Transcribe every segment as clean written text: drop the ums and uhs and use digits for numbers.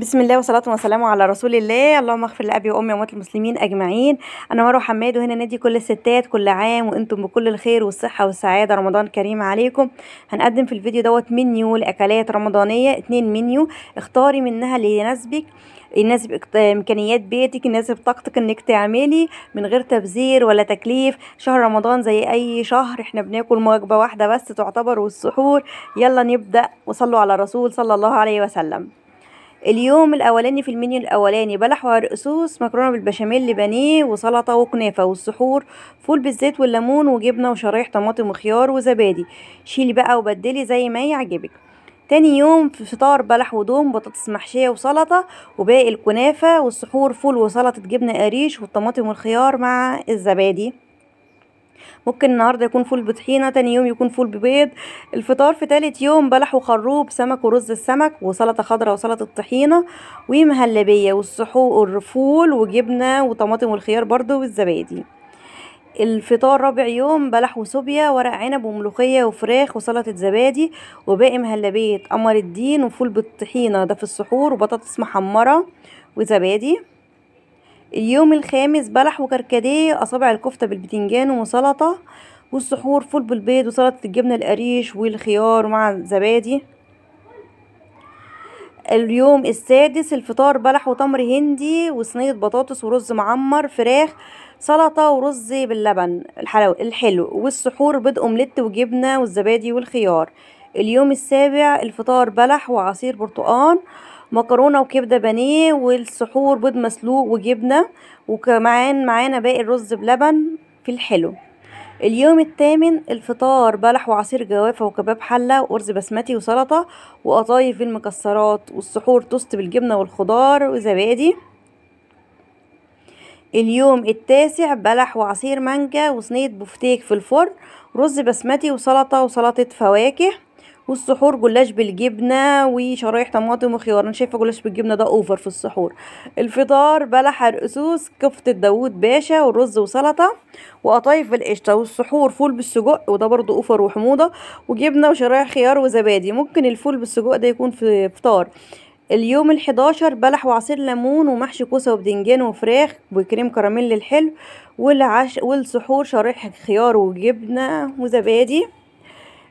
بسم الله والصلاة والسلام على رسول الله. اللهم اغفر لأبي وأمي وأموات المسلمين أجمعين. أنا مروة حماد وهنا نادي كل الستات. كل عام وأنتم بكل الخير والصحة والسعادة، رمضان كريم عليكم. هنقدم في الفيديو دوت منيو لأكلات رمضانية، 2 منيو اختاري منها اللي يناسبك، يناسب إمكانيات بيتك، يناسب طاقتك إنك تعملي من غير تبذير ولا تكليف. شهر رمضان زي أي شهر، إحنا بناكل وجبة واحدة بس تعتبر والسحور. يلا نبدأ وصلوا على الرسول صلى الله عليه وسلم. اليوم الاولاني في المنيو الاولاني بلح وهرقسوس، مكرونه بالبشاميل لبانيه وسلطه وكنافه، والسحور فول بالزيت والليمون وجبنه وشرايح طماطم وخيار وزبادي. شيلي بقى وبدلي زي ما يعجبك. تاني يوم في فطار بلح ودوم، بطاطس محشيه وسلطه وباقي الكنافه، والسحور فول وسلطه جبنه قريش والطماطم والخيار مع الزبادي. ممكن النهارده يكون فول بطحينه، تاني يوم يكون فول ببيض. الفطار في تالت يوم بلح وخروب، سمك ورز السمك وسلطه خضراء وسلطه طحينه ومهلبيه، والسحور فول وجبنه وطماطم والخيار برضو والزبادي. الفطار رابع يوم بلح وسوبيا، ورق عنب وملوخيه وفراخ وسلطه زبادي وباقي مهلبيه قمر الدين وفول بالطحينه، ده في السحور، وبطاطس محمره وزبادي. اليوم الخامس بلح وكركديه، اصابع الكفته بالبتنجان وسلطه، والسحور فول بالبيض وسلطه الجبنه القريش والخيار مع زبادي. اليوم السادس الفطار بلح وتمر هندي وصينيه بطاطس ورز معمر، فراخ، سلطه ورز باللبن الحلو، والسحور بيض اومليت وجبنه والزبادي والخيار. اليوم السابع الفطار بلح وعصير برتقان، مكرونه وكبده بانيه، والسحور بيض مسلوق وجبنه، وكمان معانا باقي الرز بلبن في الحلو. اليوم الثامن الفطار بلح وعصير جوافه وكباب حله وارز بسمتي وسلطه وقطايف بالمكسرات، والسحور توست بالجبنه والخضار وزبادي. اليوم التاسع بلح وعصير مانجا وصينيه بفتيك في الفرن، رز بسمتي وسلطه فواكه، والسحور جلاش بالجبنه وشرايح طماطم وخيار. انا شايفه جلاش بالجبنه ده اوفر في السحور. الفطار بلح هرقسوس، كفته داوود باشا والرز وسلطه وقطايف بالقشطه، والسحور فول بالسجق، وده برضو اوفر وحموضه، وجبنه وشرايح خيار وزبادي. ممكن الفول بالسجق ده يكون في فطار. اليوم الحداشر بلح وعصير ليمون ومحشي كوسه وبدنجان وفراخ وكريم كراميل الحلو، والسحور شرايح خيار وجبنه وزبادي.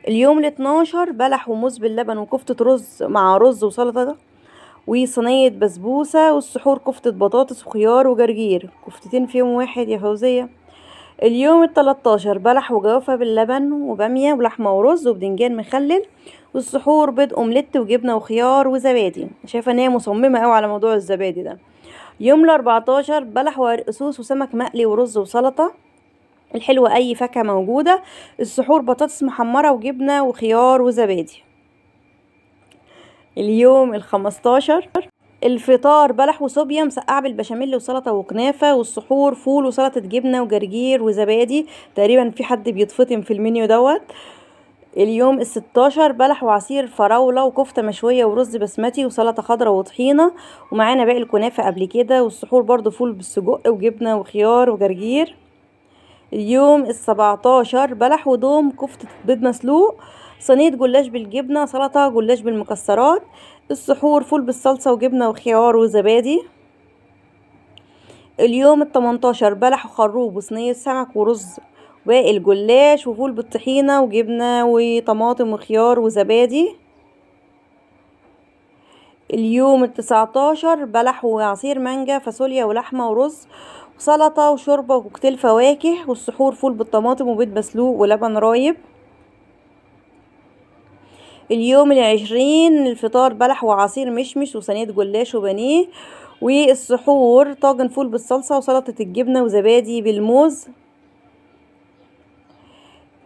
اليوم الاتناشر بلح وموز باللبن وكفتة رز مع رز وسلطة وصينية بسبوسة، والسحور كفتة بطاطس وخيار وجرجير، كفتتين فيهم واحد يا فوزية. اليوم ال13 بلح وجوافة باللبن وبامية ولحمة ورز وبدنجان مخلل، والسحور بيض اومليت وجبنة وخيار وزبادي. شايفة ان هي مصممة اوي على موضوع الزبادي ده. يوم ال14 بلح وهرقسوس وسمك مقلي ورز وسلطة، الحلوة اي فاكهة موجودة، السحور بطاطس محمرة وجبنة وخيار وزبادي. اليوم ال15 الفطار بلح وصوبيا مسقعة بالبشاميل وسلطة وكنافة، والسحور فول وسلطة جبنة وجرجير وزبادي. تقريبا في حد بيتفطم في المنيو دوت. اليوم ال16 بلح وعصير فراولة وكفتة مشوية ورز بسمتي وسلطة خضراء وطحينة، ومعانا باقي الكنافة قبل كده، والسحور برضو فول بالسجق وجبنة وخيار وجرجير. اليوم ال17 بلح ودوم، كفتة بيض مسلوق، صينية جلاش بالجبنة، سلطة جلاش بالمكسرات، السحور فول بالصلصة وجبنة وخيار وزبادي. اليوم ال18 بلح وخروب وصينية سمك ورز باقي الجلاش وفول بالطحينة وجبنة وطماطم وخيار وزبادي. اليوم ال19 بلح وعصير مانجا، فاصوليا ولحمة ورز سلطة وشوربة وكوكتيل فواكه، والسحور فول بالطماطم وبيض مسلوق ولبن رايب. اليوم ال20 الفطار بلح وعصير مشمش وصينية جلاش وبانيه، والسحور طاجن فول بالصلصة وسلطة الجبنة وزبادي بالموز.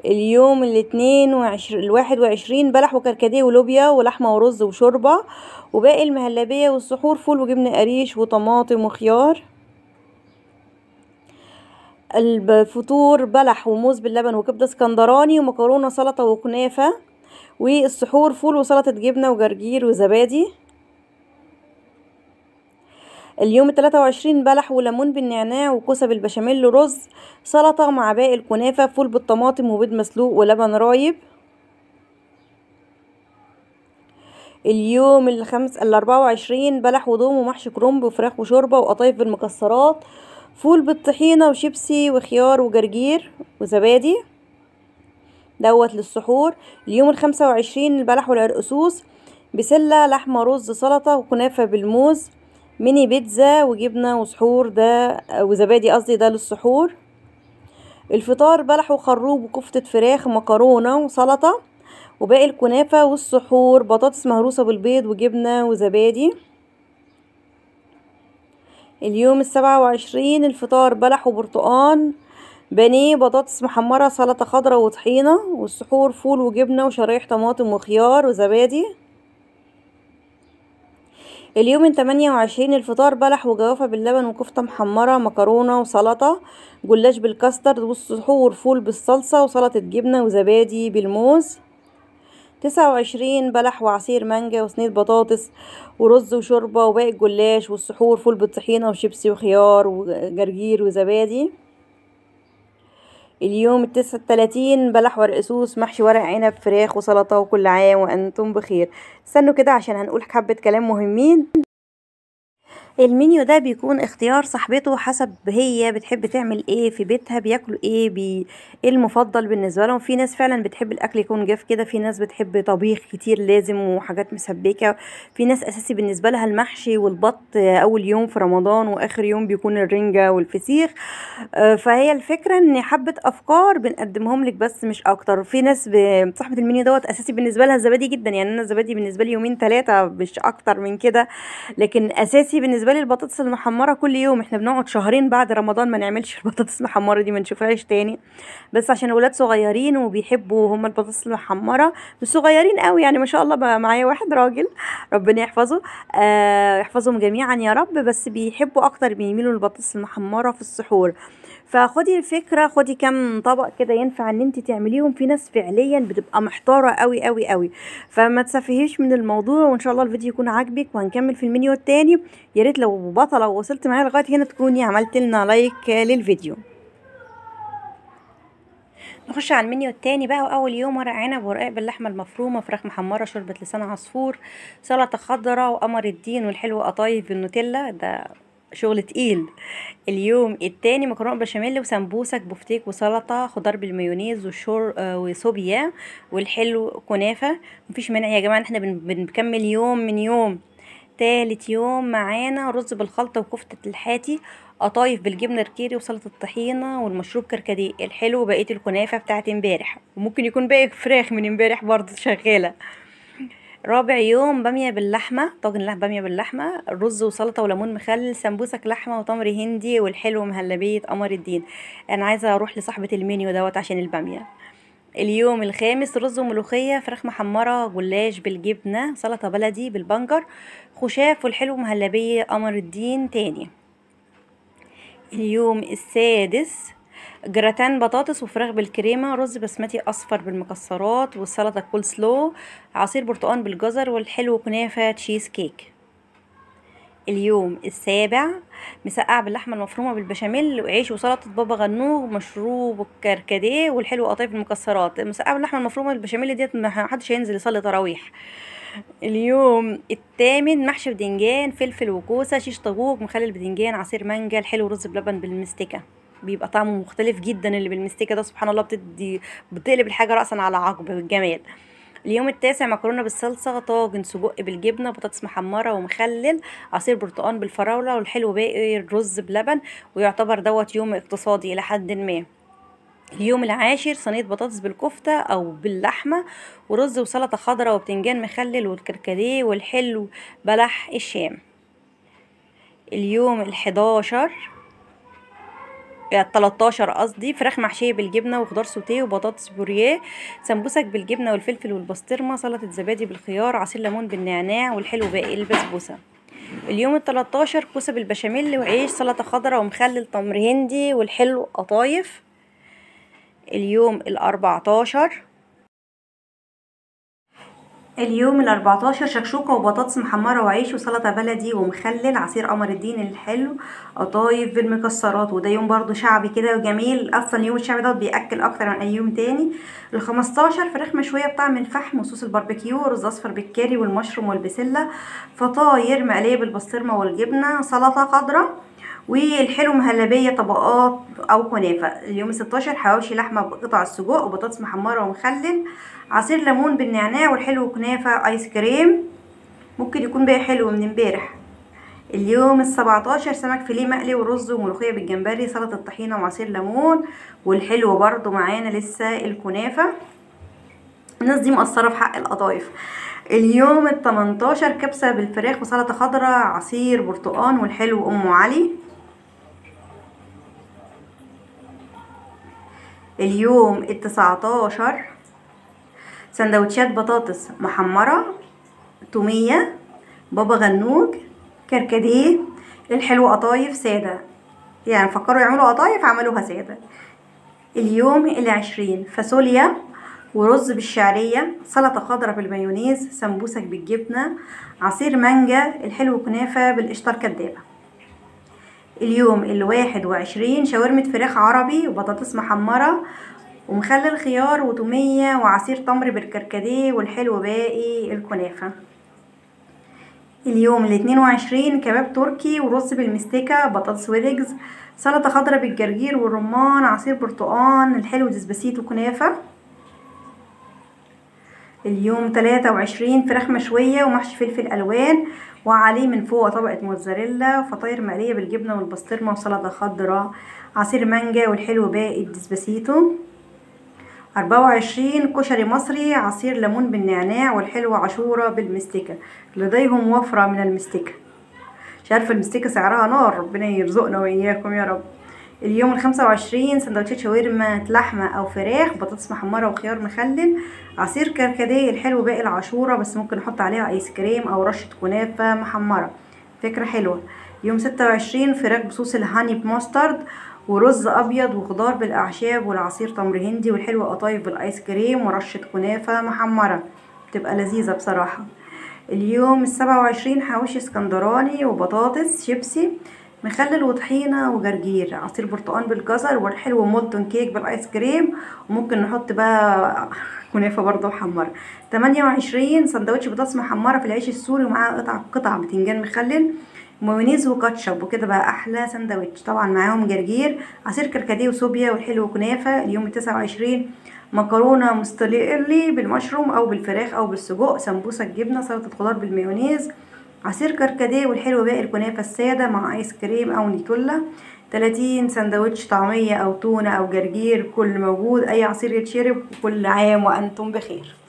اليوم ال21 بلح وكركديه ولوبيا ولحمة ورز وشوربة وباقي المهلبية، والسحور فول وجبنة قريش وطماطم وخيار. الفطور بلح وموز باللبن وكبده اسكندراني ومكرونه سلطه وكنافه، والسحور فول وسلطه جبنه وجرجير وزبادي. اليوم ال23 بلح وليمون بالنعناع وكوسه بالبشاميل ورز سلطه مع باقي الكنافه، فول بالطماطم وبيض مسلوق ولبن رايب. اليوم الخمس 24 بلح وضوم ومحشي كرنب وفراخ وشوربه وقطايف بالمكسرات، فول بالطحينه وشيبسي وخيار وجرجير وزبادي دوت للسحور. اليوم 25 البلح والعرقسوس، بسله، لحمه، رز، سلطه وكنافه بالموز، ميني بيتزا وجبنه وسحور ده وزبادي قصدي ده للسحور. الفطار بلح وخروب وكفته فراخ ومكرونه وسلطه، وباقي الكنافه والسحور بطاطس مهروسه بالبيض وجبنه وزبادي. اليوم 27 الفطار بلح وبرتقان، بانيه، بطاطس محمره، سلطه خضراء وطحينه، والسحور فول وجبنه وشرايح طماطم وخيار وزبادي. اليوم 28 الفطار بلح وجوافه باللبن وكفته محمره، مكرونه وسلطه، جلاش بالكاسترد، والسحور فول بالصلصه وسلطه جبنه وزبادي بالموز. 29 بلح وعصير مانجا وصينيه بطاطس ورز وشوربه، وباقي الجلاش والسحور فول بالطحينه وشيبسي وخيار وجرجير وزبادي. اليوم 39 بلح ورقسوس، محشي ورق عنب، فراخ وسلطه، وكل عام وانتم بخير. استنوا كده عشان هنقول حبه كلام مهمين. المنيو ده بيكون اختيار صاحبته حسب هي بتحب تعمل ايه في بيتها، بياكلوا ايه، المفضل بالنسبه لهم. في ناس فعلا بتحب الاكل يكون جاف كده، في ناس بتحب طبيخ كتير لازم وحاجات مسبكه، في ناس اساسي بالنسبه لها المحشي والبط اول يوم في رمضان، واخر يوم بيكون الرنجه والفسيخ. فهي الفكره ان حبه افكار بنقدمهم لك بس مش اكتر. في ناس صاحبه المنيو دوت اساسي بالنسبه لها الزبادي جدا، يعني انا الزبادي بالنسبه لي يومين ثلاثه مش اكتر من كده، لكن اساسي بالنسبه لي البطاطس المحمره كل يوم. احنا بنقعد شهرين بعد رمضان ما نعملش البطاطس المحمره دي، ما نشوفهاش تاني، بس عشان الولاد صغيرين وبيحبوا هم البطاطس المحمره. مش صغيرين قوي يعني، ما شاء الله بقى معايا واحد راجل ربنا يحفظه، يحفظهم جميعا يا رب، بس بيحبوا اكتر، بيميلوا للبطاطس المحمره في السحور. فخدي الفكره، خدي كام طبق كده ينفع ان انت تعمليهم. في ناس فعليا بتبقى محتاره قوي قوي قوي، فما تسفهيش من الموضوع، وان شاء الله الفيديو يكون عاجبك. وهنكمل في المنيو التاني. يا ريت لو بطله ووصلت معايا لغايه هنا تكوني عملت لنا لايك للفيديو. نخش على المنيو التاني بقى. واول يوم ورق عنب ورقاق باللحمه المفرومه، فراخ محمره، شوربه لسان عصفور، سلطه خضراء وقمر الدين، والحلو قطايف بالنوتيلا، ده شغل تقيل. اليوم التاني مكرونه بشاميل وسمبوسه بفتيك وسلطه، خضار بالمايونيز وصوبيا، والحلو كنافه. مفيش مانع يا جماعه، احنا بنكمل يوم من يوم. تالت يوم معانا رز بالخلطه وكفته الحاتي، قطايف بالجبنه الكيري وسلطه الطحينه والمشروب كركديه، الحلو بقيه الكنافه بتاعت امبارح، وممكن يكون باقي فراخ من امبارح برضه شغاله. رابع يوم باميه باللحمه، طاجن باميه باللحمه، رز وسلطه وليمون مخلل، سمبوسك لحمه وتمر هندي، والحلو مهلبيه قمر الدين. انا عايزه اروح لصاحبه المنيو دوت عشان الباميه. اليوم الخامس رز وملوخيه، فراخ محمره، جلاش بالجبنه، سلطه بلدي بالبنجر، خشاف، والحلو مهلبيه قمر الدين تاني. اليوم السادس جراتان بطاطس وفراخ بالكريمه، رز بسمتي اصفر بالمكسرات، والسلطه كول سلو، عصير برتقان بالجزر، والحلو كنافه تشيز كيك. اليوم السابع مسقعه باللحمه المفرومه بالبشاميل وعيش وسلطه بابا غنوج، مشروب الكركديه، والحلو قطايف المكسرات. المسقعه باللحمه المفرومه بالبشاميل ديت محدش هينزل يصلي تراويح. اليوم الثامن محشي بدنجان، فلفل وكوسه، شيش طاووق، مخلل بدنجان، عصير مانجا، الحلو رز بلبن بالمستكه، بيبقى طعمه مختلف جدا، اللي بالمستكه ده سبحان الله بتقلب الحاجه راسا على عقب بالجمال. اليوم التاسع مكرونه بالصلصه، طاجن سجق بالجبنه، بطاطس محمره ومخلل، عصير برتقان بالفراوله، والحلو باقي الرز بلبن، ويعتبر دوت يوم اقتصادي الى حد ما. اليوم العاشر صينيه بطاطس بالكفته او باللحمه، ورز وسلطه خضراء وبتنجان مخلل والكركديه، والحلو بلح الشام. اليوم الحداشر 13 قصدي فراخ محشيه بالجبنه وخضار سوتيه وبطاطس بوريه، سمبوسك بالجبنه والفلفل والبسطرمه، سلطه زبادي بالخيار، عصير ليمون بالنعناع، والحلو باقي البسبوسه. اليوم ال13 كوسه بالبشاميل وعيش، سلطه خضراء ومخلل، تمر هندي، والحلو قطايف. اليوم ال14 اليوم ال14 شكشوكه وبطاطس محمره وعيش وسلطه بلدي ومخلل، عصير قمر الدين الحلو، قطايف بالمكسرات. وده يوم برضو شعبي كده وجميل، اصلا يوم الشعبي ده بياكل اكتر من اي يوم تاني. ال15 فراخ مشويه بطعم الفحم وصوص الباربيكيو، رز اصفر بالكاري والمشروم والبسله، فطاير مقليه بالبسطرمه والجبنه، سلطه خضراء، والحلو مهلبيه طبقات او كنافه. اليوم 16 حواوشي لحمه بقطع السجق وبطاطس محمره ومخلل، عصير ليمون بالنعناع، والحلو كنافه ايس كريم ممكن يكون بقى حلو من امبارح. اليوم 17 سمك فيليه مقلي ورز وملوخيه بالجمبري، سلطه الطحينه وعصير ليمون، والحلو برضو معانا لسه الكنافه. الناس دي مقصره في حق القطايف. اليوم 18 كبسه بالفراخ وسلطه خضراء، عصير برتقان، والحلو ام علي. اليوم 19 سندوتشات بطاطس محمره، توميه، بابا غنوج، كركديه، الحلو قطايف ساده، يعني فكروا يعملوا قطايف عملوها ساده. اليوم 20 فاصوليا ورز بالشعريه، سلطه خضراء بالمايونيز، سمبوسك بالجبنه، عصير مانجا، الحلو كنافه بالقشطه الكدابه. اليوم 21 شاورمة فراخ عربي وبطاطس محمرة ومخلل خيار وتومية وعصير تمر بالكركديه، والحلو باقي الكنافة. اليوم 22 كباب تركي ورز بالمستكة، بطاطس ويدجز، سلطة خضراء بالجرجير والرمان، عصير برتقان، الحلو دسبسيت وكنافة. اليوم 23 فراخ مشوية ومحشي فلفل ألوان وعليه من فوق طبقة موتزاريلا، فطاير مقلية بالجبنة والبسطرمة، وسلطة خضراء، عصير مانجا، والحلو باقي الدسبسيتو. 24 كشري مصري، عصير ليمون بالنعناع، والحلو عشورة بالمستكة، لديهم وفرة من المستكة، مش عارفة المستكة سعرها نار، ربنا يرزقنا وإياكم يا رب. اليوم 25 سندوتشات شاورما لحمه او فراخ، بطاطس محمره وخيار مخلل، عصير كركديه، الحلو باقي العشوره، بس ممكن نحط عليها ايس كريم او رشه كنافه محمره، فكره حلوه. يوم 26 فراخ بصوص الهاني بماسترد ورز ابيض وخضار بالاعشاب والعصير تمر هندي، والحلو قطايف بالايس كريم ورشه كنافه محمره، بتبقى لذيذه بصراحه. اليوم 27 حواوشي اسكندراني وبطاطس شيبسي، مخلل وطحينه وجرجير، عصير برتقان بالجزر، والحلو مولتون كيك بالايس كريم، وممكن نحط بقى كنافه برضه محمره. 28 سندوتش بطاطس محمره في العيش السوري ومعاها قطع بتنجان مخلل، مايونيز وكاتشب، وكده بقى احلى سندوتش. طبعا معاهم جرجير، عصير كركديه وسوبيا، والحلو كنافه. اليوم 29 مكرونه مستليرلي بالمشروم او بالفراخ او بالسجق، سمبوسه جبنه، سلطه خضار بالمايونيز، عصير كركديه، والحلو باقي الكنافه الساده مع ايس كريم او نيتولا. 30 سندوتش طعميه او تونه او جرجير، كل موجود، اي عصير يتشرب، وكل عام وانتم بخير.